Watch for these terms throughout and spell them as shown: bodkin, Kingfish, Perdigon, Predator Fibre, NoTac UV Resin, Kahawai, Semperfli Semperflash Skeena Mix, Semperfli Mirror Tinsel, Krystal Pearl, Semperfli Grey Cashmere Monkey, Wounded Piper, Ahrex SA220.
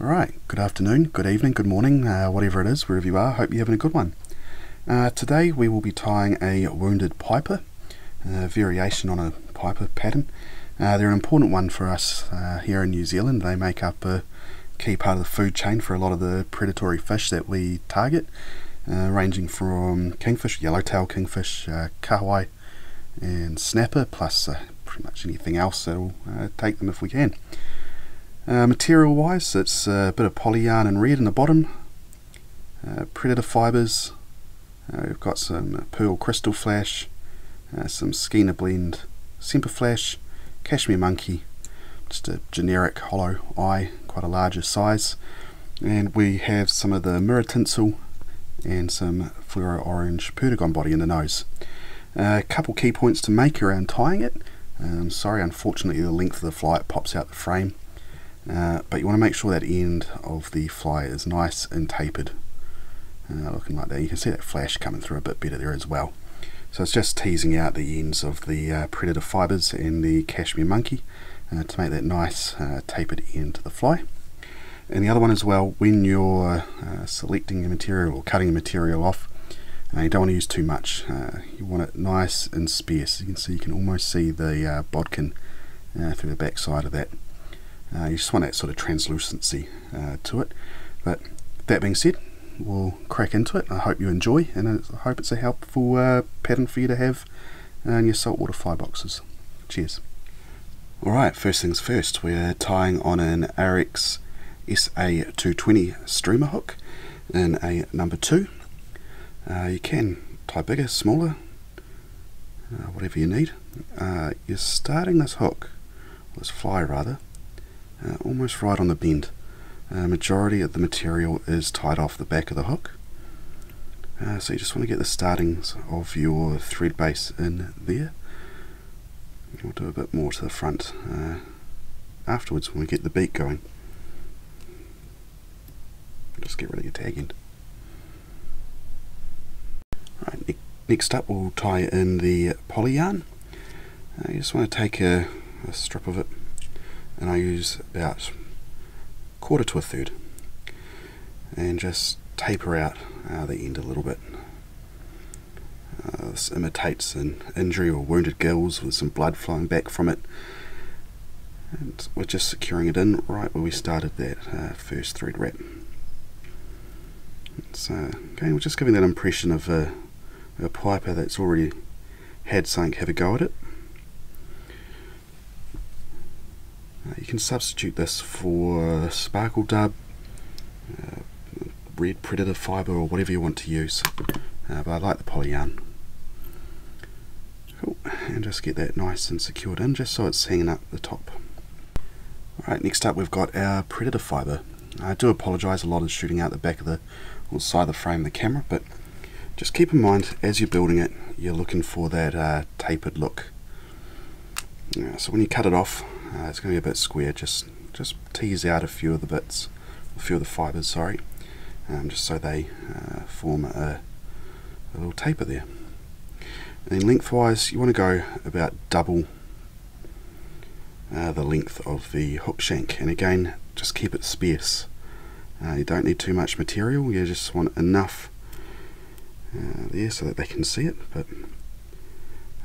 Alright, good afternoon, good evening, good morning, whatever it is, wherever you are, hope you're having a good one. Today we will be tying a Wounded Piper, a variation on a Piper pattern. They're an important one for us here in New Zealand. They make up a key part of the food chain for a lot of the predatory fish that we target, ranging from kingfish, yellowtail kingfish, kahawai and snapper, plus pretty much anything else that will take them if we can. Material wise, it's a bit of poly yarn and red in the bottom, predator fibres, we've got some pearl crystal flash, some Skeena blend Semperflash, Cashmere Monkey, just a generic hollow eye, quite a larger size, and we have some of the Mirror Tinsel and some Fl. Orange Perdigon Body in the nose. A couple key points to make around tying it. I'm sorry, unfortunately the length of the fly it pops out the frame. But you want to make sure that end of the fly is nice and tapered, looking like that. You can see that flash coming through a bit better there as well. So it's just teasing out the ends of the predator fibres and the Cashmere Monkey to make that nice tapered end to the fly. And the other one as well, when you're selecting the material or cutting the material off, you don't want to use too much. You want it nice and sparse. You can see, you can almost see the bodkin through the back side of that. You just want that sort of translucency to it. But that being said, we'll crack into it. I hope you enjoy, and I hope it's a helpful pattern for you to have in your saltwater fly boxes. Cheers. Alright, first things first, we're tying on an Ahrex SA220 streamer hook in a number 2. You can tie bigger, smaller, whatever you need. You're starting this hook, or this fly rather, almost right on the bend. Majority of the material is tied off the back of the hook, so you just want to get the startings of your thread base in there. We'll do a bit more to the front afterwards when we get the beak going. Just get rid of your tag end. Right, next up we'll tie in the poly yarn. You just want to take a strip of it, and I use about quarter to a third, and just taper out the end a little bit. This imitates an injury or wounded gills with some blood flowing back from it, and we're just securing it in right where we started that first thread wrap. So again, we're just giving that impression of a piper that's already had something have a go at it. You can substitute this for sparkle dub, red predator fibre, or whatever you want to use, but I like the poly yarn. Cool, and just get that nice and secured in, just so it's hanging up the top. Alright, next up we've got our predator fibre. I do apologise, a lot is shooting out the back of the, or side of the frame of the camera, but just keep in mind as you're building it, you're looking for that tapered look. So when you cut it off, it's going to be a bit square. Just tease out a few of the bits, a few of the fibres, sorry, just so they form a little taper there. And then lengthwise, you want to go about double the length of the hook shank, and again, just keep it sparse. You don't need too much material. You just want enough there so that they can see it, but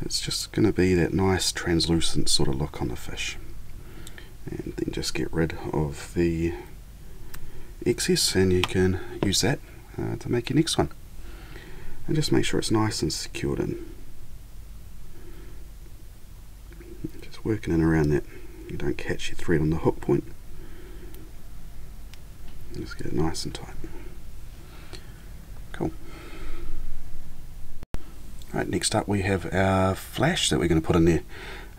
it's just going to be that nice translucent sort of look on the fish. And then just get rid of the excess, and you can use that to make your next one. And just make sure it's nice and secured in. Just working in around that, you don't catch your thread on the hook point. Just get it nice and tight. Cool. Right, next up we have our flash that we're going to put in there.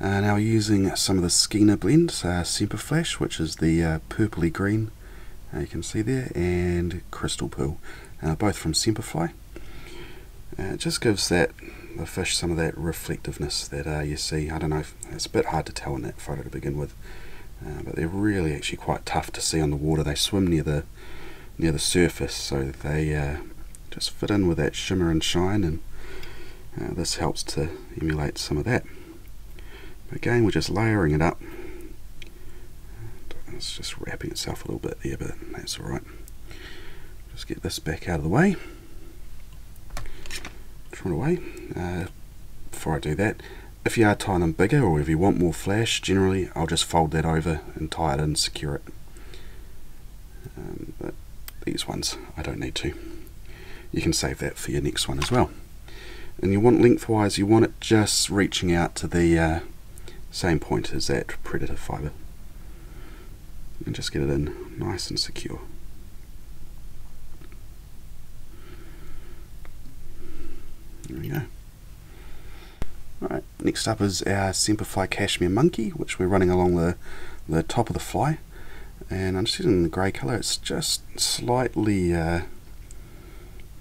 Now we're using some of the Skeena blend, Semperflash, which is the purpley green, you can see there, and Krystal Pearl, both from Semperfli. It just gives the fish some of that reflectiveness that you see. I don't know, it's a bit hard to tell in that photo to begin with, but they're really actually quite tough to see on the water. They swim near the surface, so they just fit in with that shimmer and shine, and this helps to emulate some of that. But again, we're just layering it up, It's just wrapping itself a little bit there, but that's all right. Just get this back out of the way. Trim it away. Before I do that, if you are tying them bigger or if you want more flash, generally I'll just fold that over and tie it in, secure it. But these ones I don't need to. You can save that for your next one as well. And you want lengthwise, you want it just reaching out to the same point as that predator fibre. And just get it in nice and secure. There we go. Alright, next up is our Semperfli Cashmere Monkey, which we're running along the top of the fly. And I'm just using the grey colour. It's just slightly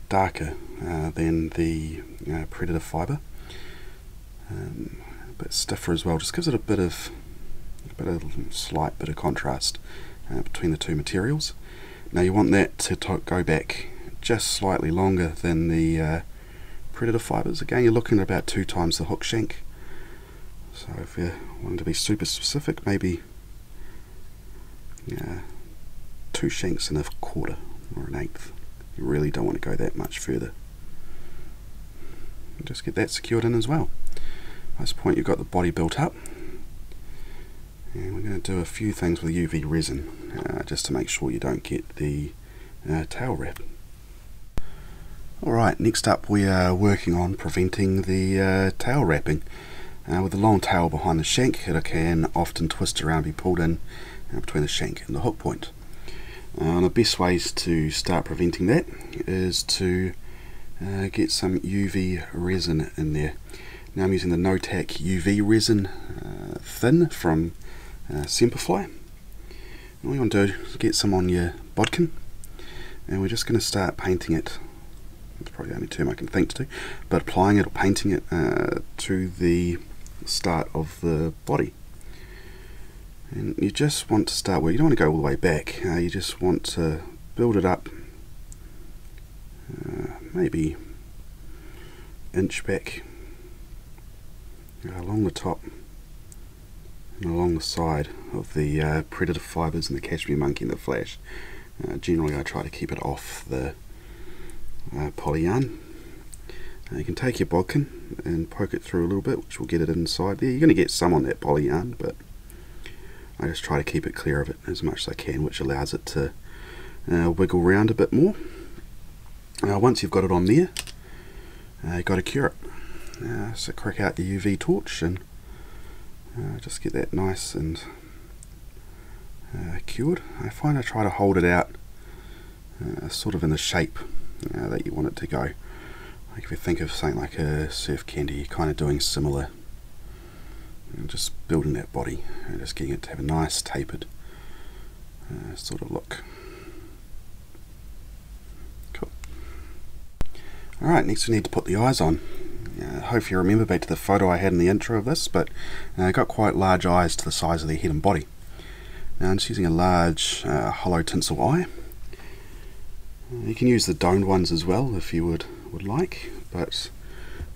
darker than the predator fibre, a bit stiffer as well. Just gives it a slight bit of contrast between the two materials. Now you want that to go back just slightly longer than the predator fibres. Again, you're looking at about 2 times the hook shank. So if you wanted to be super specific, maybe 2 shanks and a quarter or an eighth. You really don't want to go that much further. And just get that secured in as well. At this point you've got the body built up, and we're going to do a few things with UV resin just to make sure you don't get the tail wrap. Alright, next up we are working on preventing the tail wrapping. With the long tail behind the shank, it can often twist around and be pulled in between the shank and the hook point. And the best ways to start preventing that is to get some UV resin in there. Now I'm using the NoTac UV Resin Thin from Semperfli. And all you want to do is get some on your bodkin, and we're just going to start painting it. That's probably the only term I can think to, but applying it or painting it to the start of the body. And you just want to start where you don't want to go all the way back. You just want to build it up, maybe inch back along the top and along the side of the predator fibres and the cashmere monkey and the flash. Generally, I try to keep it off the poly yarn. You can take your bodkin and poke it through a little bit, which will get it inside there. You're going to get some on that poly yarn, but I just try to keep it clear of it as much as I can, which allows it to wiggle around a bit more. Once you've got it on there, you've got to cure it. So crack out the UV torch and just get that nice and cured. I find I try to hold it out sort of in the shape that you want it to go. Like if you think of something like a surf candy, you're kind of doing similar. And just building that body and just getting it to have a nice tapered sort of look. Cool. Alright, next we need to put the eyes on. Hopefully you remember back to the photo I had in the intro of this, but they got quite large eyes to the size of their head and body. Now I'm just using a large hollow tinsel eye. You can use the domed ones as well if you would like, but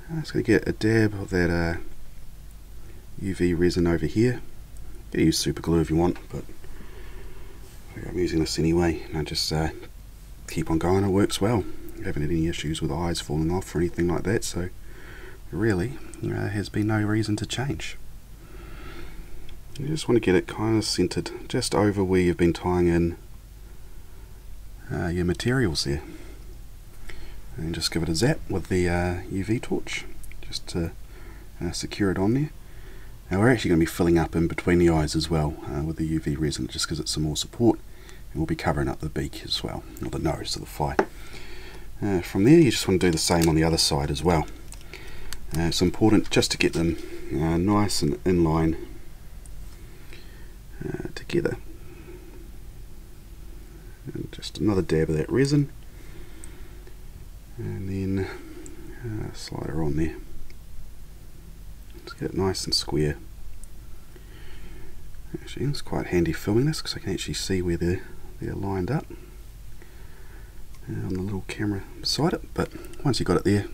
I'm just going to get a dab of that UV resin over here. You can use super glue if you want, but I'm using this anyway, and I just keep on going. It works well. I haven't had any issues with eyes falling off or anything like that, so really there has been no reason to change. You just want to get it kind of centered just over where you've been tying in your materials there, and just give it a zap with the UV torch just to secure it on there. Now we're actually going to be filling up in between the eyes as well with the UV resin, just because it's some more support, and we'll be covering up the beak as well, or the nose of the fly. From there you just want to do the same on the other side as well. It's important just to get them nice and in line together. And just another dab of that resin, and then slide her on there. Get it nice and square. Actually, it's quite handy filming this because I can actually see where they're lined up on the little camera beside it. But once you've got it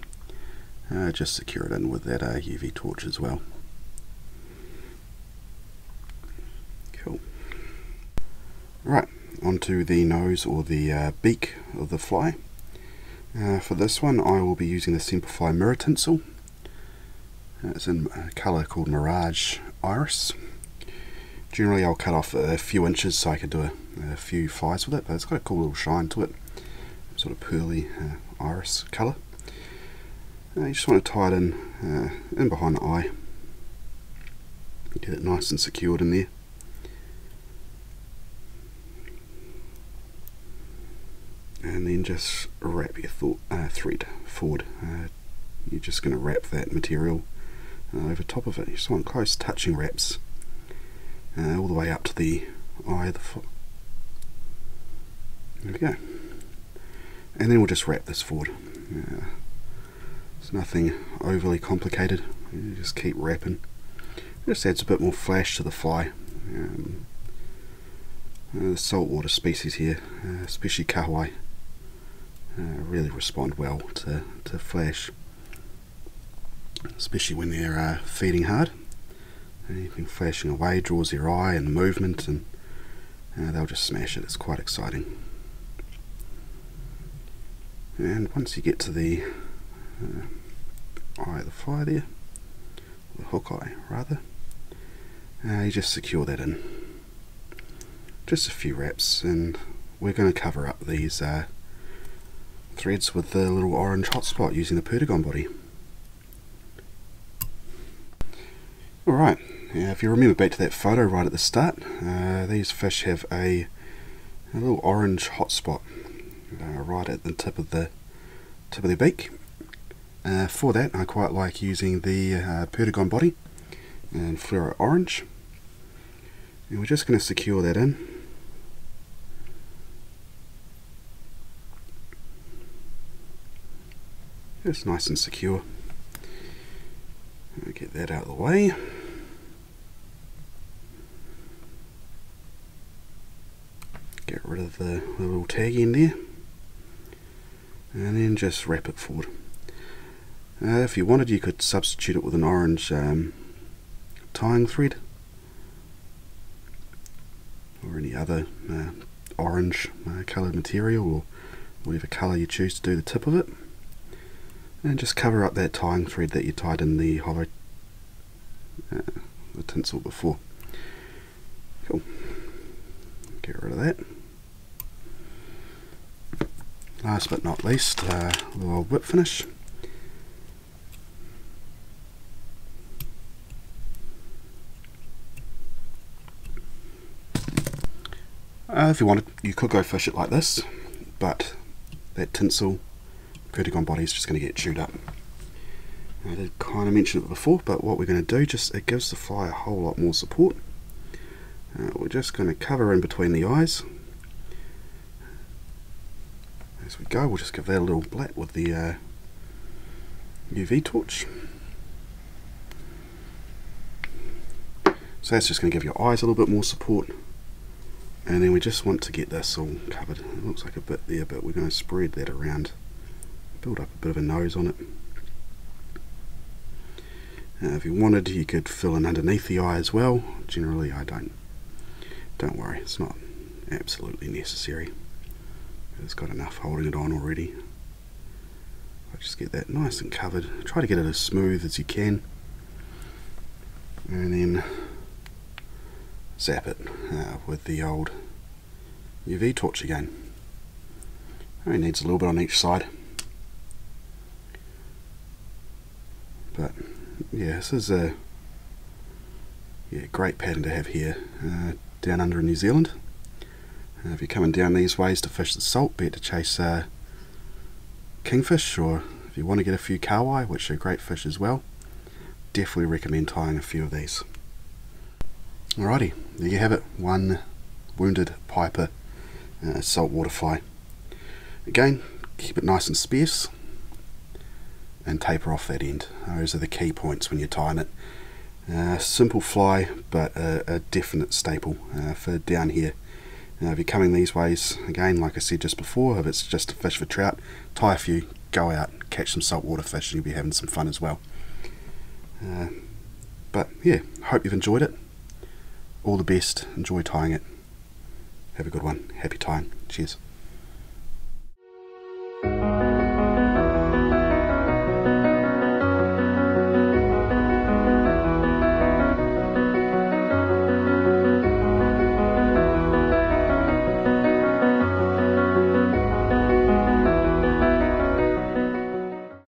there, just secure it in with that UV torch as well. Cool. Right, onto the nose or the beak of the fly. For this one I will be using the Semperfli Mirror Tinsel. It's in a colour called Mirage Iris. Generally I'll cut off a few inches so I can do a few flies with it, but it's got a cool little shine to it. Sort of pearly iris colour. You just want to tie it in behind the eye. Get it nice and secured in there. And then just wrap your thread forward. You're just going to wrap that material over top of it. You just want close touching wraps all the way up to the eye of the foot. There we go. And then we'll just wrap this forward. It's nothing overly complicated. You just keep wrapping. It just adds a bit more flash to the fly. The saltwater species here, especially Kahawai, really respond well to flash, especially when they're feeding hard. Anything flashing away draws their eye and movement, and they'll just smash it. It's quite exciting. And once you get to the eye of the fly there, or the hook eye rather, you just secure that in. Just a few wraps, and we're going to cover up these threads with the little orange hotspot using the Perdigon Body. Alright, now if you remember back to that photo right at the start, these fish have a little orange hotspot right at the tip of their beak. For that I quite like using the Perdigon Body and Fluoro Orange. And we're just going to secure that in. Just nice and secure. Get that out of the way. Get rid of the little tag in there. And then just wrap it forward. If you wanted, you could substitute it with an orange tying thread, or any other orange coloured material, or whatever colour you choose to do the tip of it, and just cover up that tying thread that you tied in the hollow the tinsel before. Cool. Get rid of that. Last but not least, a little old whip finish. If you wanted, you could go fish it like this, but that tinsel Perdigon Body is just going to get chewed up. I did kind of mention it before, but what we're going to do, just it gives the fly a whole lot more support. We're just going to cover in between the eyes. As we go, we'll just give that a little blap with the UV torch. So that's just going to give your eyes a little bit more support. And then we just want to get this all covered. It looks like a bit there, but we're going to spread that around, build up a bit of a nose on it. If you wanted, you could fill in underneath the eye as well. Generally I don't worry, it's not absolutely necessary. It's got enough holding it on already. I'll just get that nice and covered, try to get it as smooth as you can, and then zap it with the old UV torch again. Only needs a little bit on each side. But yeah, this is a great pattern to have here down under in New Zealand. If you're coming down these ways to fish the salt, be it to chase kingfish, or if you want to get a few kahawai, which are great fish as well, definitely recommend tying a few of these. Alrighty, there you have it, one Wounded Piper saltwater fly. Again, keep it nice and sparse and taper off that end. Those are the key points when you're tying it. Simple fly, but a definite staple for down here. Now, if you're coming these ways, again, like I said just before, if it's just a fish for trout, tie a few, go out, catch some saltwater fish, and you'll be having some fun as well. But yeah, hope you've enjoyed it. All the best, enjoy tying it. Have a good one. Happy time. Cheers.